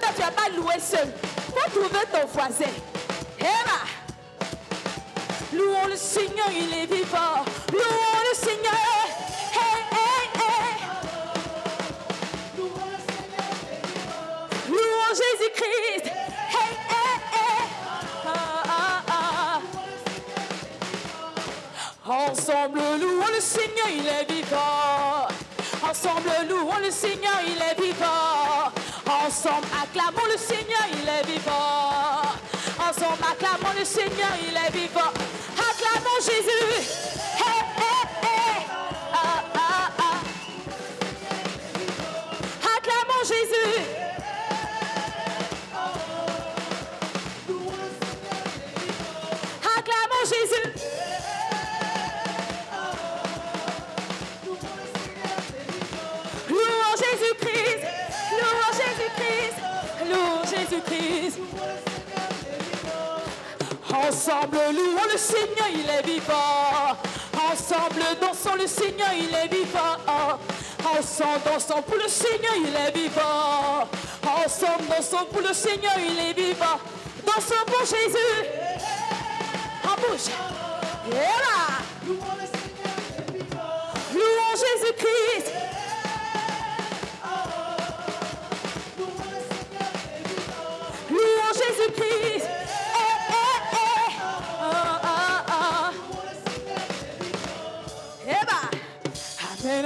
que tu n'as pas loué seul. Faut trouver ton voisin. Eva, louons le Seigneur, il est vivant. Louons le Seigneur. Hey, hey, hey. Louons le Seigneur, il est vivant. Louons Jésus-Christ. Hey, hey, hey. Ensemble, louons le Seigneur, il est vivant. Ensemble, louons le Seigneur, il est vivant. Ensemble, acclamons le Seigneur, il est vivant. Ensemble, acclamons le Seigneur, il est vivant. Acclamons Jésus. Hey, hey, hey. Ah, ah, ah. Acclamons Jésus. Acclamons Jésus. Louons Jésus-Christ. Louons Jésus-Christ. Louons Jésus-Christ. Ensemble, louons le Seigneur, il est vivant. Ensemble, dansons le Seigneur, il est vivant. Ensemble, dansons pour le Seigneur, il est vivant. Ensemble, dansons pour le Seigneur, il est vivant. Dansons pour Jésus. En bouche. Et là. Louons Jésus-Christ. Louons Jésus-Christ. Amen,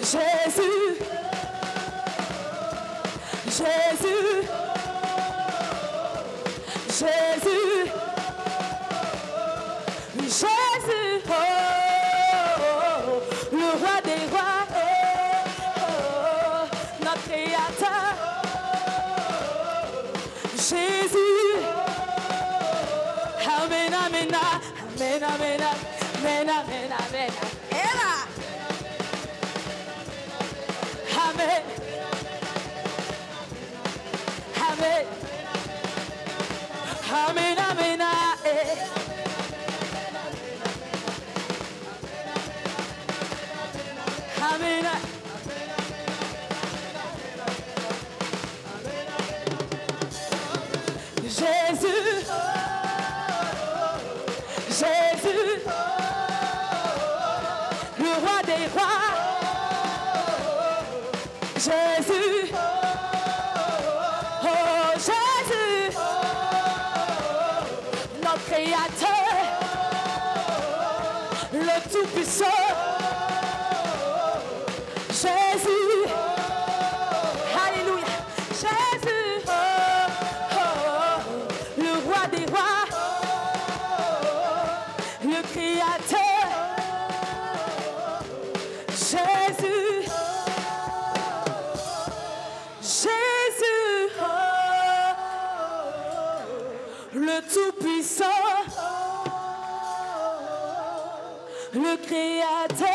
Jésus, Jésus, Jésus, Jésus, oh, oh, oh, le roi des rois, oh, oh, oh, notre Créateur, Jésus, amen, amen, amen, amen, amen, amen, amen. Amen. Amen. Amen. Amen. Amen. Jésus. Jésus. Le roi des rois. Jésus, oh Jésus, notre Créateur, le Tout-Puissant, Jésus, alléluia, Jésus, le roi des rois, le Créateur, Jésus. Tout-Puissant, le Créateur,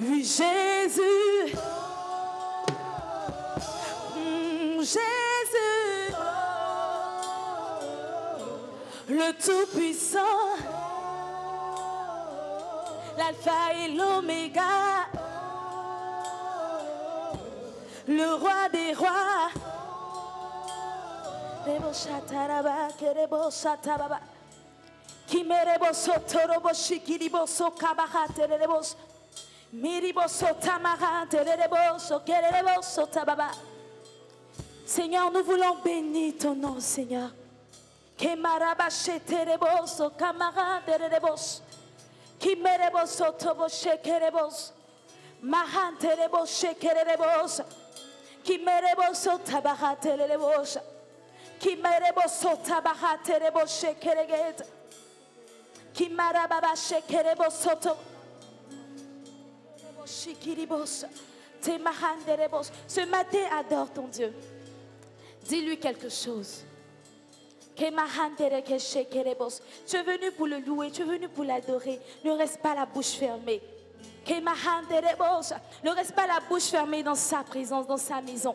oui, Jésus, Jésus, le Tout-Puissant, l'Alpha et l'Oméga, le Roi des rois. Seigneur, nous voulons bénir ton nom, Seigneur. Qui mereboso tabahate rebo shekereget. Qui marababa shekerebosoto. Rebo shikiribos. Ce matin, adore ton Dieu. Dis-lui quelque chose. Tu es venu pour le louer, tu es venu pour l'adorer. Ne reste pas la bouche fermée. Ne reste pas la bouche fermée dans sa présence, dans sa maison.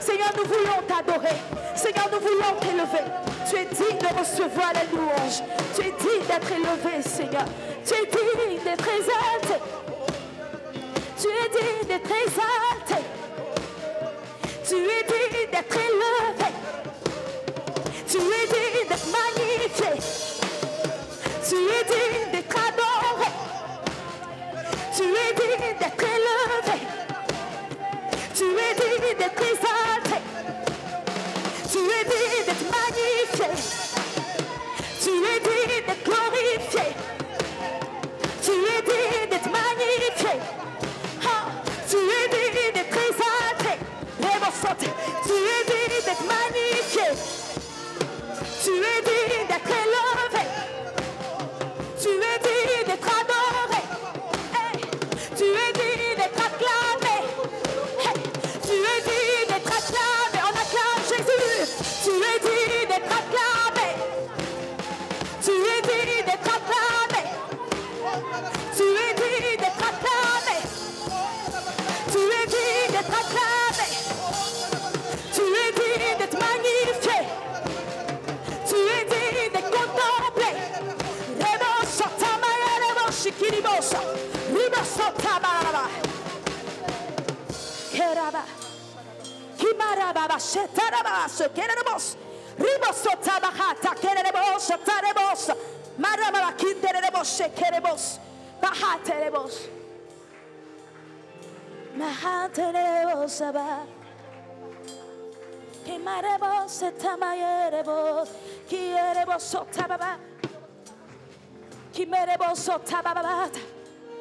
Seigneur, nous voulons t'adorer. Seigneur, nous voulons t'élever. Tu es digne de recevoir la louange. Tu es digne d'être élevé, Seigneur. Tu es digne d'être exalté. Tu es digne d'être exalté. Tu es digne d'être élevé. Tu es digne d'être magnifié. Tu es digne d'être adoré. Tu es digne d'être élevé. Tu es digne d'être exalté. Tu es digne d'être magnifié. Tu es digne d'être glorifié. Tu es digne d'être magnifié. Tu es digne d'être exalté. Tu es digne d'être magnifié. Tu es digne d'être élevé. Tu es digne d'être adoré. Tu es digne d'être acclamé. Tu es digne d'être acclamé. On acclame Jésus. Tu es digne d'être acclamé. Tu es digne d'être acclamé. Tu es digne d'être acclamé. Tu es digne d'être acclamé. Tu es digne d'être magnifié. Tu es digne d'être contemplé.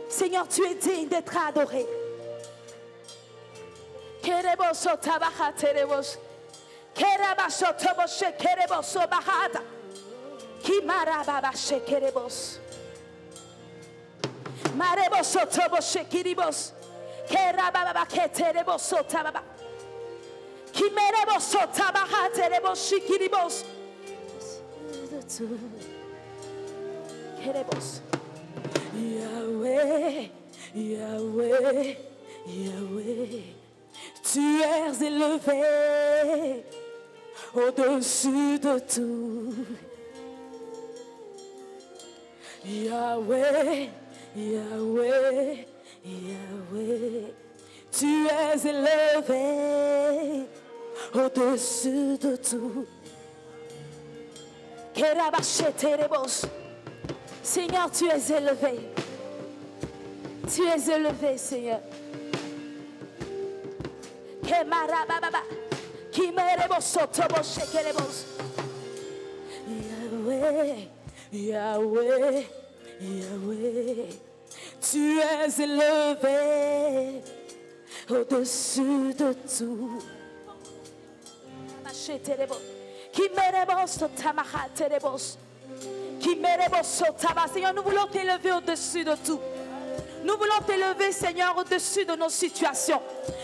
Seigneur, tu es digne d'être adoré. Yahweh, Yahweh, Yahweh, tu es élevé au-dessus de tout. Yahweh, Yahweh, Yahweh, tu es élevé au-dessus de tout. Seigneur, tu es élevé. Tu es élevé, Seigneur. Yahweh, Yahweh, Yahweh, tu es élevé au-dessus de tout. Seigneur, nous voulons t'élever au-dessus de tout. Nous voulons t'élever, Seigneur, au-dessus de nos situations.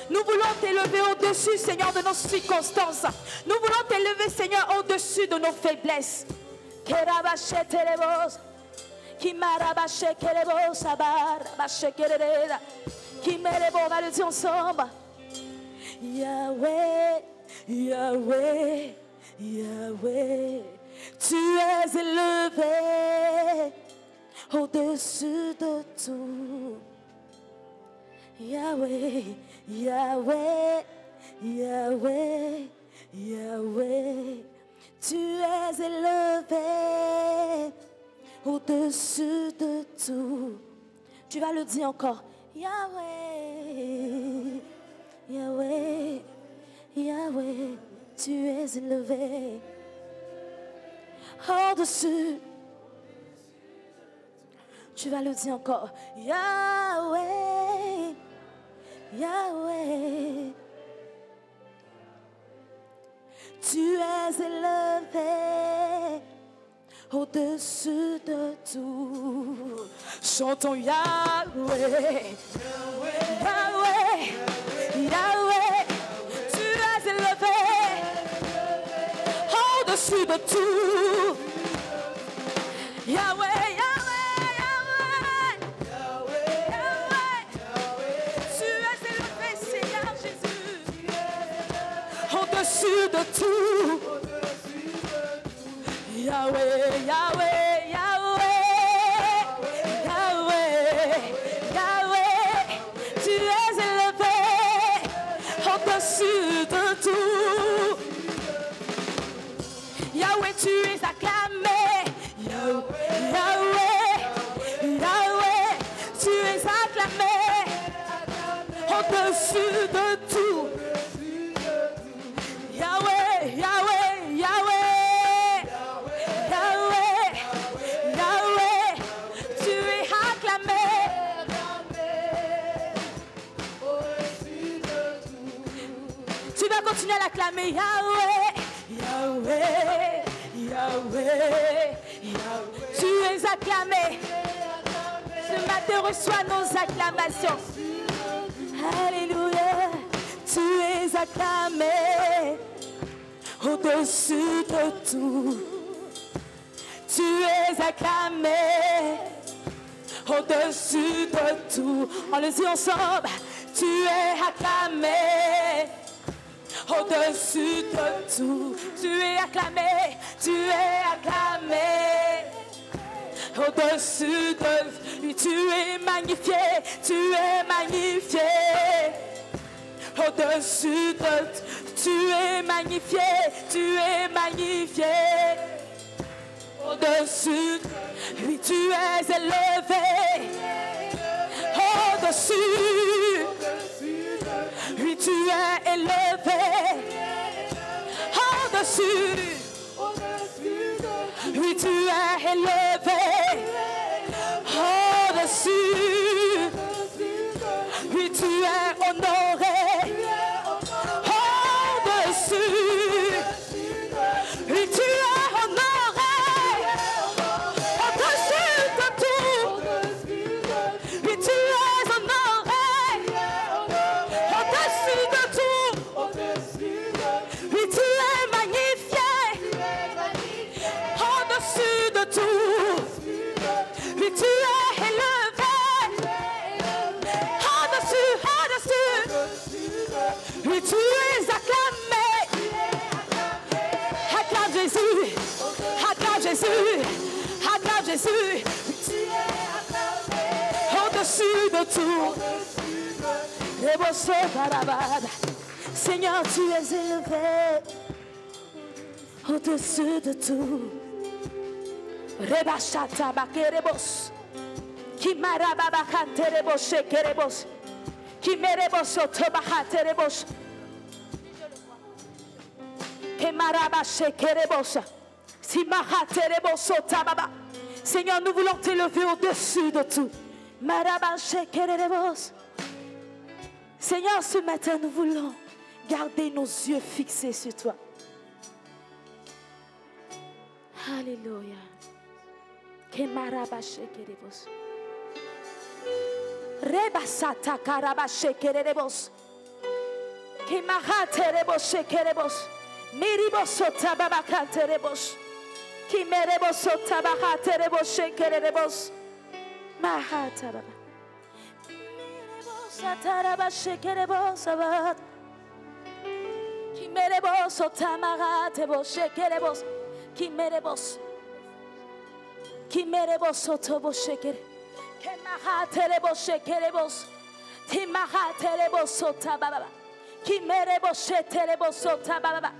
Nous voulons t'élever au-dessus, Seigneur, de nos circonstances. Nous voulons t'élever, Seigneur, au-dessus de nos faiblesses. On va le dire ensemble. Yahweh, Yahweh, Yahweh, tu es élevé au-dessus de tout. Yahweh, Yahweh, Yahweh, Yahweh, tu es élevé au-dessus de tout. Tu vas le dire encore. Yahweh, Yahweh, Yahweh, tu es élevé. Au-dessus. Tu vas le dire encore. Yahweh, Yahweh, tu es élevé au-dessus de tout. Chantons Yahweh, Yahweh, Yahweh, Yahweh, tu es élevé au-dessus de tout. Yahweh, Yahweh, Yahweh, Yahweh, Yahweh, tu es élevé, Seigneur Jésus, au-dessus de tout. Yahweh, Yahweh. Au-dessus de tout. Yahweh, Yahweh, Yahweh, Yahweh, Yahweh, tu es acclamé. Au-dessus de tout. Tu vas continuer à l'acclamer. Yahweh, Yahweh, Yahweh, Yahweh, tu es acclamé. Ce matin, reçois nos acclamations. Alléluia, tu es acclamé au-dessus de tout. Tu es acclamé au-dessus de tout. On le dit ensemble, tu es acclamé au-dessus de tout. Tu es acclamé au-dessus de tout. Tu es magnifié, tu es magnifié, au-dessus de, tu es magnifié, tu es magnifié, au-dessus, oui, tu es élevé, au-dessus, oui, tu es élevé, au-dessus, oui, tu es élevé. Oui, tu es honoré. Au-dessus. Oui, tu es honoré. Au-dessus de tout. Oui, tu es honoré. Au-dessus de tout. Oui, tu es magnifié. Au-dessus de tout. Oui, tu es. Tu es acclamé. Acclame Jésus. Acclame Jésus. Acclame Jésus. Tu es acclamé. Au-dessus de tout. Seigneur, tu es élevé. Au-dessus de tout. Rebachata bakerebos. Kimarababakante reboshe kerebos. Kimerebos otobahate rebos. Seigneur, nous voulons t'élever au-dessus de tout. Seigneur, ce matin, nous voulons garder nos yeux fixés sur toi. Alléluia. Rebasata karabashe kerebos. Kimahate reboshe kerebos. Miribosota babakate rebos, kimerebosota bahate reboshe kerebos, mahata baba, mirebosata rabashe kerebos abat, kimerebosota mahate boshe kerebos, kimerebosota boshe kere, kemahate reboshe kerebos, timahate rebosota baba, kimerebosete rebosota baba.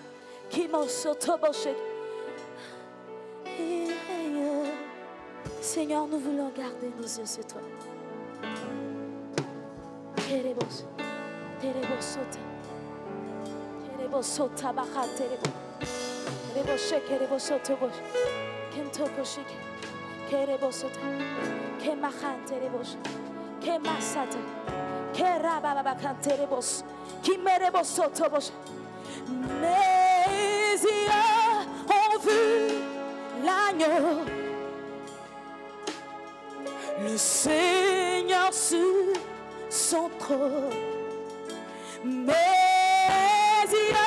Seigneur, nous voulons garder nos yeux sur toi. Mes yeux ont vu l'agneau, le Seigneur sur son trône. Mes yeux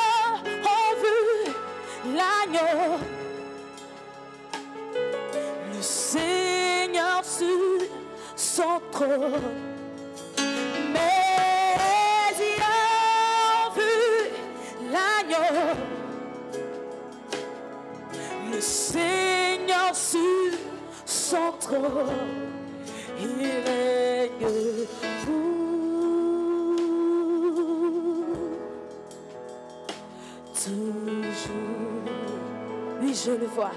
ont vu l'agneau, le Seigneur sur son trône. Seigneur sur son trône, il règne pour toujours. Oui, je le vois.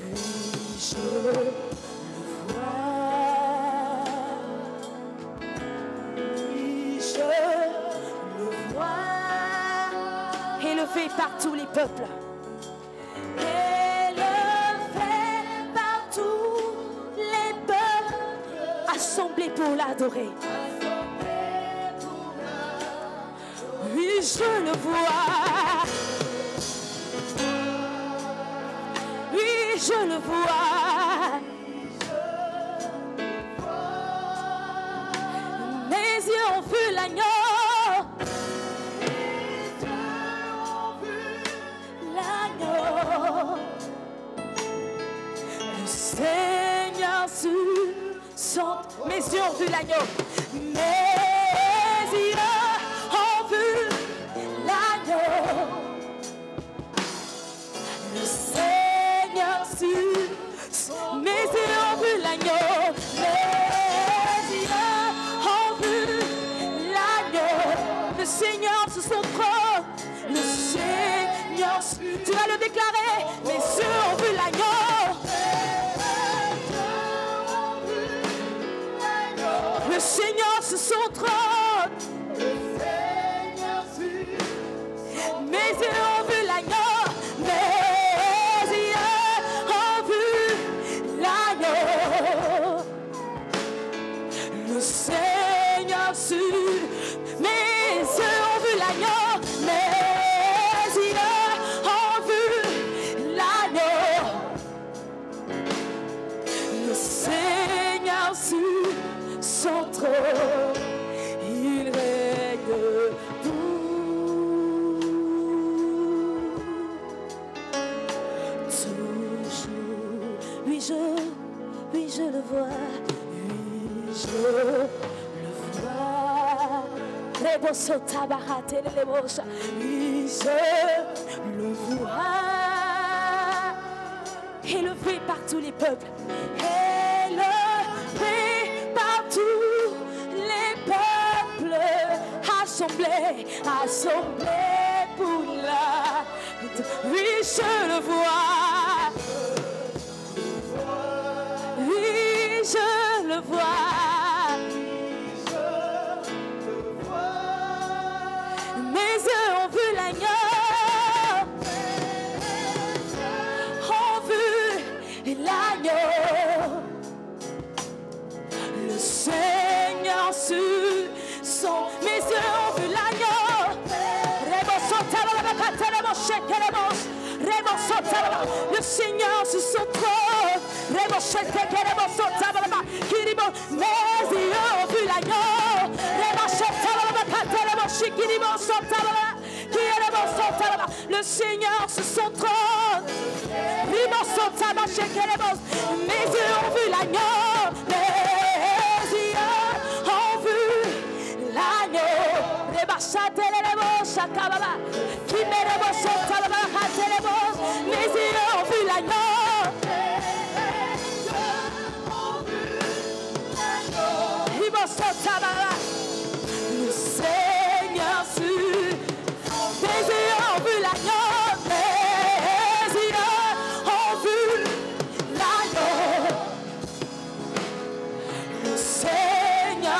Oui, je le vois. Oui, je le vois. Élevé par tous les peuples. Assemblés pour l'adorer. Oui, je le vois. Oui, je le vois. Mes yeux ont vu l'agneau. Mes yeux ont vu l'agneau. Le Seigneur sur mes yeux ont vu l'agneau. Mes yeux ont vu l'agneau. Le Seigneur sur son. Mes yeux ont vu l'agneau. Mes yeux ont vu l'agneau. Le Seigneur sur son trône. Le Seigneur sur. Tu vas le déclarer. Mes yeux ont vu l'agneau. Le Seigneur sur son trône. Le Seigneur sur son trône. Mes yeux ont vu l'agneau. Mes yeux ont vu l'agneau. Le Seigneur sur. Mes yeux ont vu l'agneau. Mes yeux ont vu l'agneau. Le Seigneur sur. Son trône, il règne pour toujours. Oui, je le vois. Oui, je le vois. Oui, je le vois. Élevé par tous les peuples. Assemblée pour la. Oui, je le vois. Oui, je le vois. Mes yeux ont vu l'agneau. Ont vu l'agneau. Le Seigneur sur son. Mes yeux ont vu l'agneau. Le Seigneur sur son trône. Mes yeux ont vu l'agneau. Le Seigneur sur son trône. Mes yeux ont vu l'agneau. Mes yeux ont vu l'agneau. Mes yeux ont vu l'agneau. Mes yeux ont vu l'agneau. Le Seigneur sur. Mes yeux ont vu l'agneau. Mes yeux ont vu l'agneau.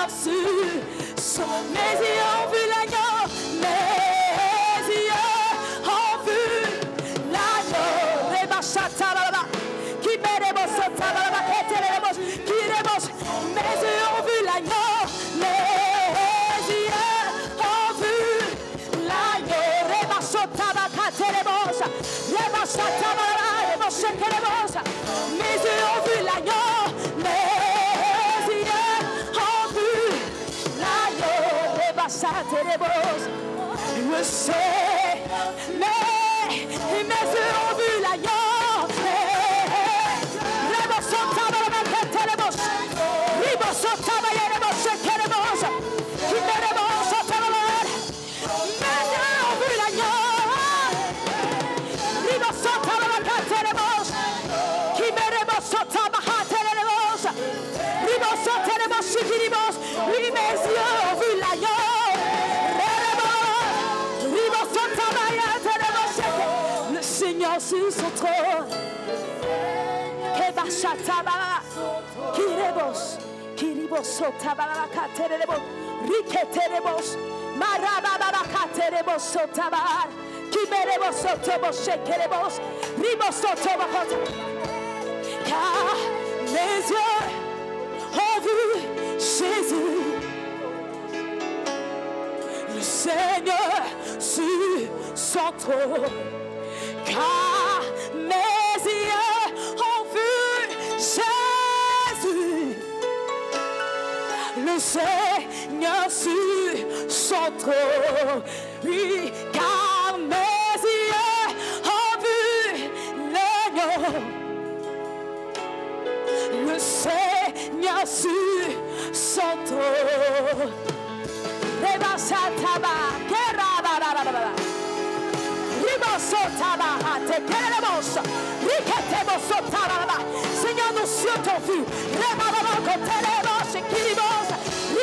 là-dessus. Sont mes yeux ont vu l'agneau, mes yeux ont vu l'agneau. Rebachata là-bas, qui met les mots sur ta là-bas, et t'es les mots, qui les mots. Mes yeux ont vu l'agneau, mes yeux ont vu l'agneau. Rebachata là-bas, t'es les mots, rebachata là-bas, les mots, c'est que les mots. Mes yeux ont vu l'agneau. Je sais, mais mes yeux ont vu l'agneau. Les bons sont tabac, les bons. Les bons sont tabac, les bons, c'est que les bons. Qui met les bons sont tabac. Mes yeux ont vu l'agneau. Les bons sont tabac, les bons. Qui met les bons sont tabac, les bons. Les bons sont les bons, c'est qui les bons. Oui, mes yeux ont vu l'agneau. Sur son trône, et Bachatabala, Kiribos, Tabala, Katerebo, Riketerebos, Marababa, Katerebos, Tabal, Kiberebos, Tobos, Shekerebos, Ribos, Tobos, car mes yeux ont vu Jésus, le Seigneur sur son trône. Car mes yeux ont vu Jésus, le Seigneur sur son trône. Oui, car mes yeux ont vu l'agneau, le Seigneur sur son trône. Seigneur, nos cieux t'ont vu. Car mes yeux ont vu l'agneau,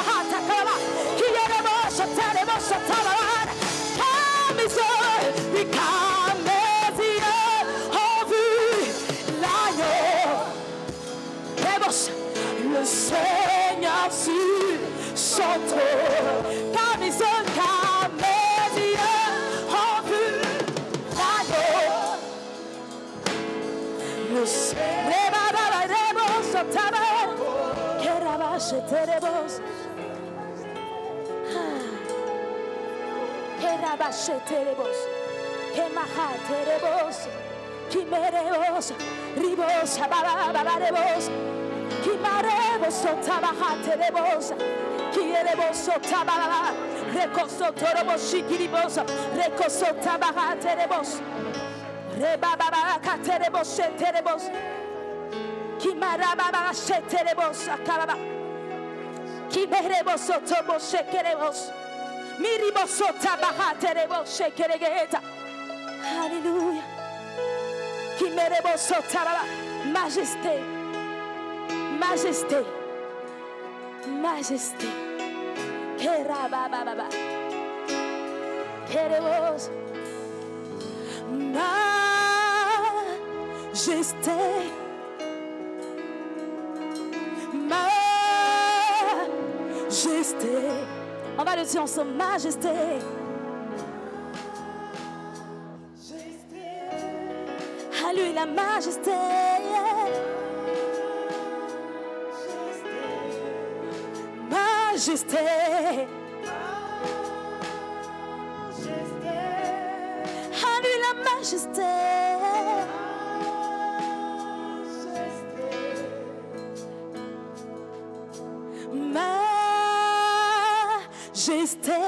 Seigneur sur son trône. Car mes yeux Alléluia. Majesté, majesté, majesté. Majesté. Majesté, on va le dire ensemble, majesté. À lui la majesté. Majesté. Majesté. À lui la majesté. Majesté,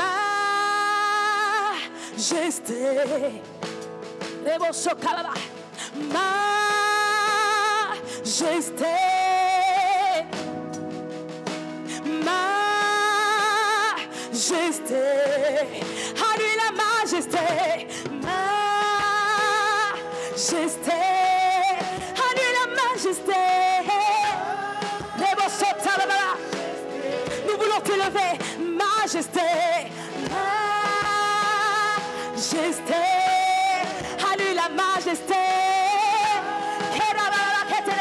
majesté, rebosso calaba, majesté, majesté, à lui la majesté, majesté, à lui la majesté. Majesté, majesté, à lui la majesté.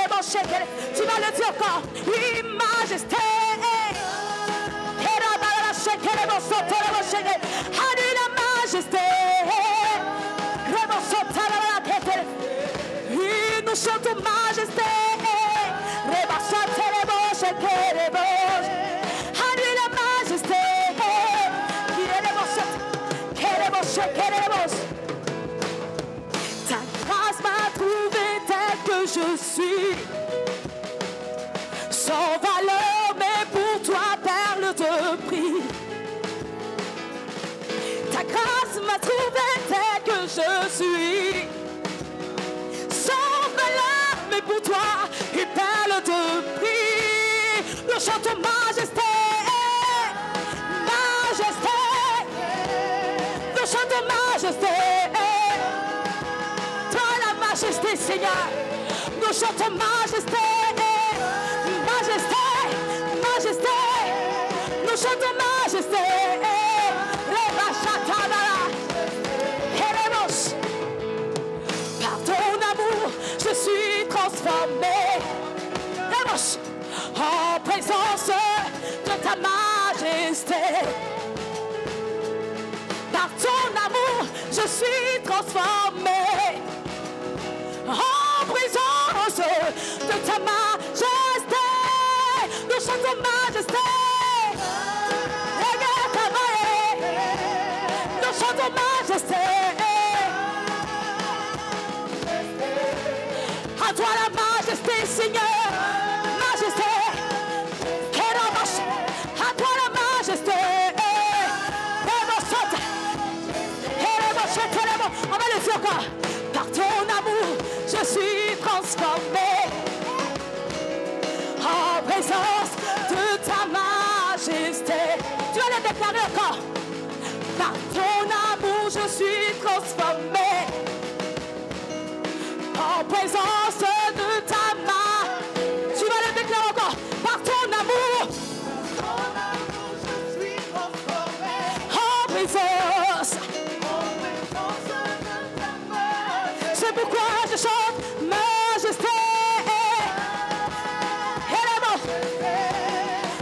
majesté. Tu vas le dire encore. Une majesté. Allez la majesté. Nous chantons majesté. Allez la majesté. Ta grâce m'a trouvé telle que je suis, sans valeur mais pour toi perle de prix. Ta grâce m'a trouvé telle que je suis, sans valeur mais pour toi une perle de prix. Nous chantons majesté, majesté. Chante majesté, toi la majesté Seigneur, nous chantons majesté, majesté, majesté, nous chantons majesté, les bachatanara, par ton amour je suis transformé, en présence de ta majesté. Par ton amour, je suis transformé en présence de ta majesté. Nous chantons majesté. Nous chantons majesté. À toi la majesté, Seigneur. Majesté. À toi la majesté. On va le dire encore. Par ton amour, je suis transformé en présence de ta majesté. Tu vas le déclarer encore. Par ton amour, je suis transformé en présence de ta majesté. Tu vas le déclarer encore. Par ton amour, je suis transformé en présence. Je chante majesté.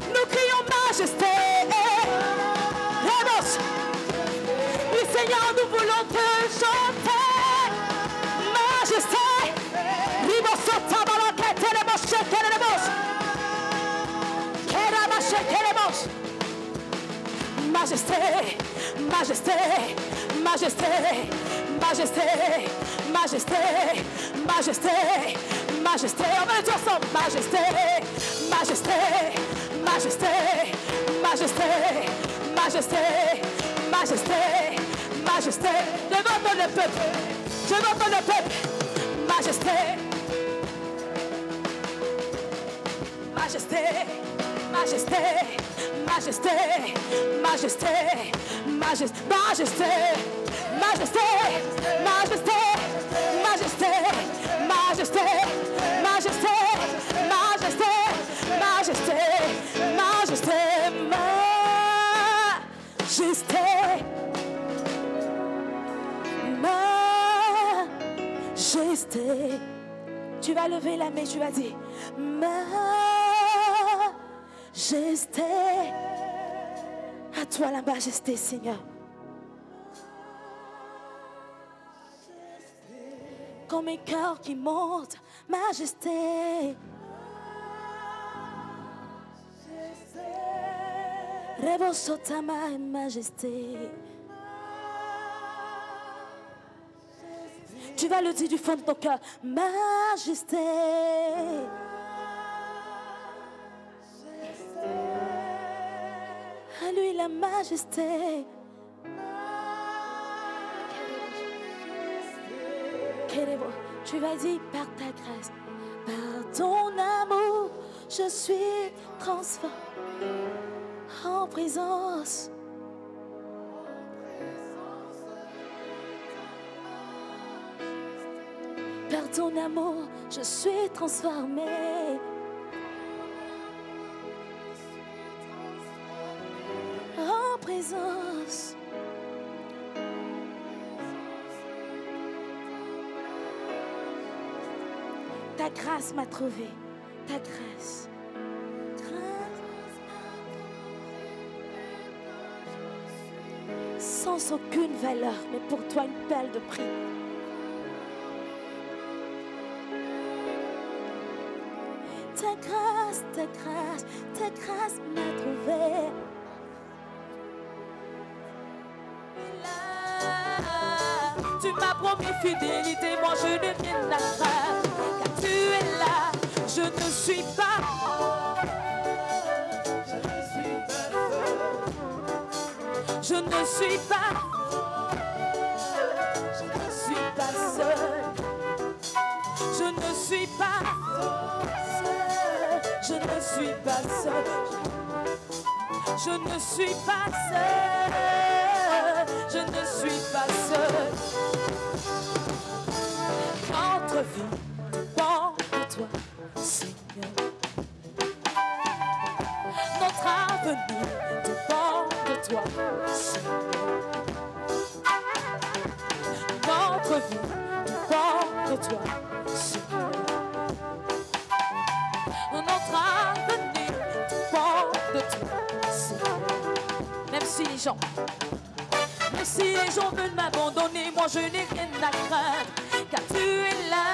Nous crions majesté. Oui Seigneur, nous voulons te chanter. Majesté. Majesté, majesté, majesté. Majesté, majesté, majesté, majesté, on va le dire ensemble. Majesté, majesté, majesté, majesté, majesté, majesté, majesté. Je veux entendre le peuple. Majesté, majesté, majesté, majesté, majesté, majesté, majesté. Majesté, majesté, majesté, majesté, majesté, majesté, majesté, majesté, majesté, majesté. Tu vas lever la main, tu vas dire majesté. À toi la majesté, Seigneur. Comme mes cœurs qui montent, majesté. Revoso ta majesté. Tu vas le dire du fond de ton cœur, majesté. À lui la majesté. Tu vas dire par ta grâce, par ton amour, je suis transformé en présence. Par ton amour, je suis transformé en présence. Ta grâce m'a trouvé. Ta grâce. Sans aucune valeur, mais pour toi une perle de prix. Ta grâce, ta grâce, ta grâce m'a trouvé. Tu m'as promis fidélité, moi je ne viens pas. Car tu es là, je ne suis pas. Je ne suis pas. Je ne suis pas seul. Je ne suis pas. Je ne suis pas seul. Je ne suis pas seul. Je ne suis pas seul. Entre vie, entre toi, Seigneur. Notre avenir dépend de toi, Seigneur. Notre vie dépend de toi, Seigneur. Notre avenir dépend de toi, Seigneur. Même si les gens veulent m'abandonner, moi je n'ai rien à craindre, car tu es là.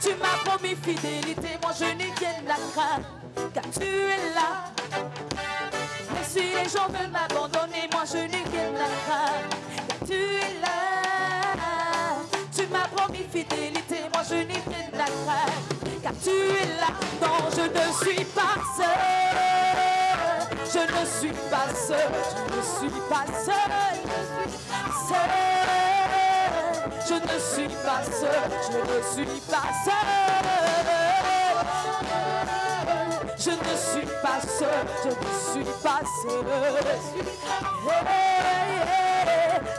Tu m'as promis fidélité, moi je n'ai rien à craindre, car tu es là. Même si les gens veulent m'abandonner, moi je n'ai rien à craindre, car tu es là. Tu m'as promis fidélité, moi je n'ai rien à craindre, car tu es là. Non, je ne suis pas seul. Je ne suis pas seul. Je ne suis pas seul. Je ne suis pas seul. Je ne suis pas seul. Je ne suis pas seul, je ne suis pas seul.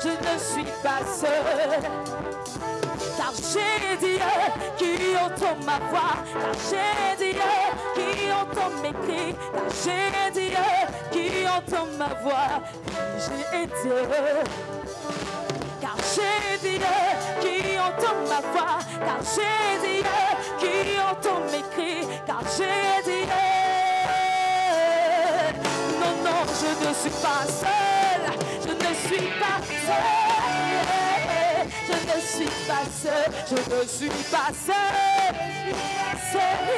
Je ne suis pas seul. Car j'ai Dieu qui entend ma voix. Car j'ai Dieu qui entend mes cris. Car j'ai Dieu qui entend ma voix. J'ai Dieu. Car j'ai Dieu qui entend ma voix. Car j'ai Dieu qui entend mes cris. Car j'ai Dieu. Non, non, je ne suis pas seul. Je ne suis pas seul. Je ne suis pas seul. Je ne suis pas seul.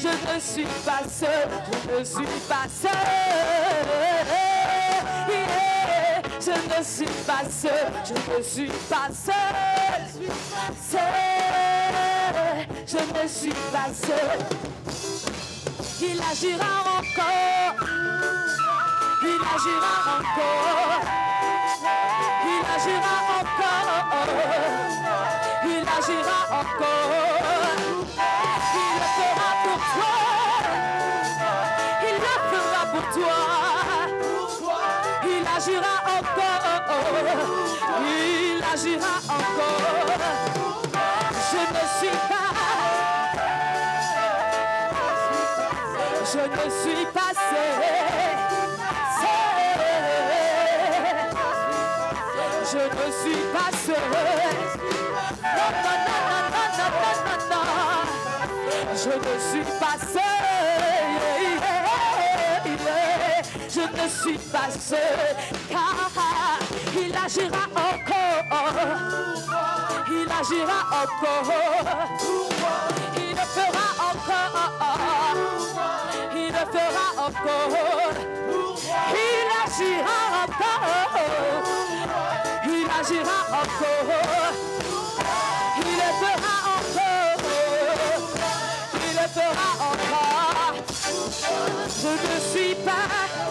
Je ne suis pas seul. Je ne suis pas seul. Je ne suis pas seul, je ne suis pas seul, je ne suis pas seul. Il agira encore, il agira encore, il agira encore, il agira encore, il le fera pour toi, il le fera pour toi. Il agira encore, il agira encore. Je ne suis pas, je ne suis pas seul, je ne suis pas seul. Non, non, non, non, non, non, non, non. Je ne suis pas seul. Je ne suis pas seul, car il agira encore, il agira encore, il le fera encore, il le fera encore, il agira encore, il agira encore, il le fera encore, il le fera encore. Je ne suis pas